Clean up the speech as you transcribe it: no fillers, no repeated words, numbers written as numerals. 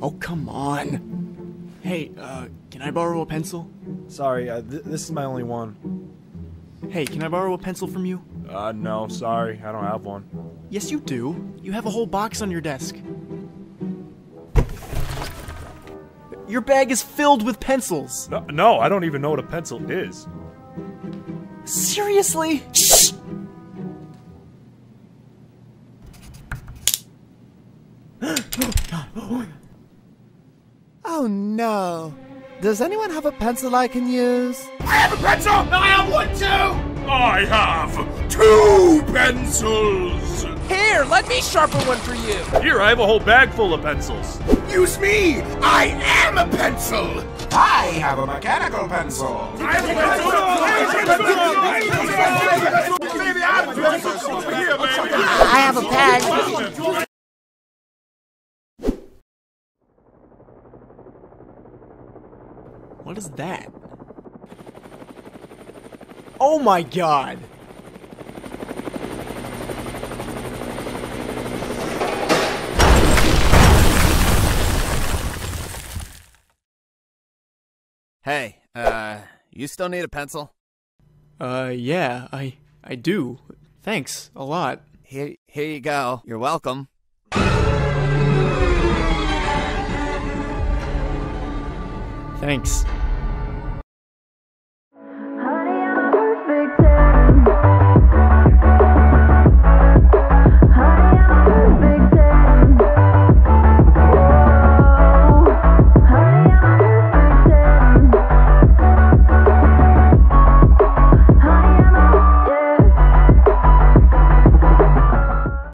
Oh, come on. Hey, can I borrow a pencil? Sorry, this is my only one. Hey, can I borrow a pencil from you? No, sorry, I don't have one. Yes, you do. You have a whole box on your desk. Your bag is filled with pencils. No, I don't even know what a pencil is. Seriously? Shh! Oh no. Does anyone have a pencil I can use? I have a pencil! I have one too! I have two pencils! Here, let me sharpen one for you! Here, I have a whole bag full of pencils. Use me! I am a pencil! I have a mechanical pencil! I have a pencil! I have a pen! What is that? Oh my god! Hey, you still need a pencil? Yeah, I do. Thanks, a lot. Here you go. You're welcome. Thanks.